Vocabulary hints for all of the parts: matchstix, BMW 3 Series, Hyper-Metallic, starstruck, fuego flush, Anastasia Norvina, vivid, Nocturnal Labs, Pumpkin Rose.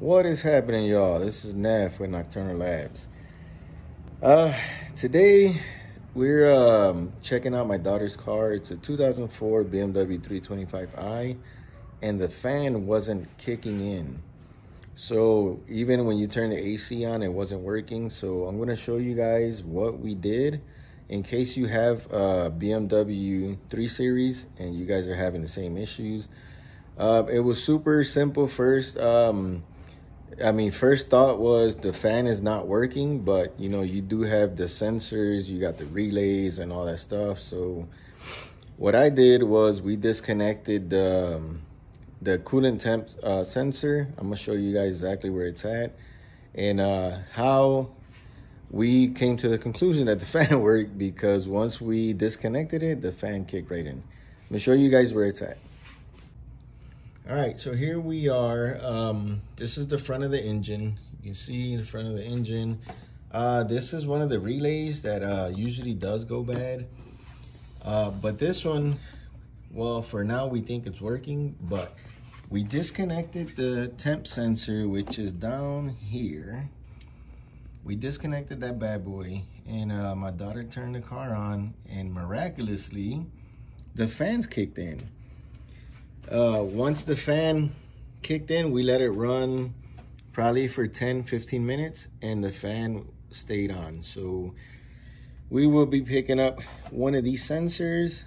What is happening, y'all? This is Nav with Nocturnal Labs. Today we're checking out my daughter's car. It's a 2004 BMW 325i, and the fan wasn't kicking in. So even when you turn the AC on, it wasn't working. So I'm going to show you guys what we did in case you have a BMW 3 Series and you guys are having the same issues. It was super simple first. First thought was the fan is not working, but you know, you do have the sensors, you got the relays and all that stuff. So what I did was we disconnected the coolant temp sensor. I'm gonna show you guys exactly where it's at and how we came to the conclusion that the fan worked, because once we disconnected it, the fan kicked right in. I'm gonna show you guys where it's at. All right, so here we are. This is the front of the engine. You can see the front of the engine. This is one of the relays that usually does go bad. But this one, well, for now we think it's working, but we disconnected the temp sensor, which is down here. We disconnected that bad boy, and my daughter turned the car on, and miraculously, the fans kicked in. Once the fan kicked in, we let it run probably for 10-15 minutes, and the fan stayed on. So we will be picking up one of these sensors.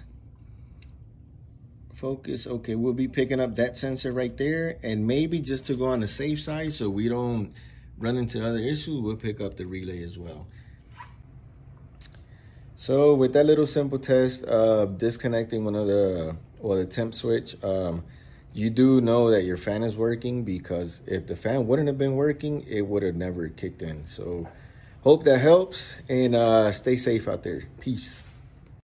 Focus. Okay, we'll be picking up that sensor right there, and maybe just to go on the safe side so we don't run into other issues, we'll pick up the relay as well. So with that little simple test of disconnecting one of the temp switch, you do know that your fan is working, because if the fan wouldn't have been working, it would have never kicked in. So hope that helps, and stay safe out there. Peace.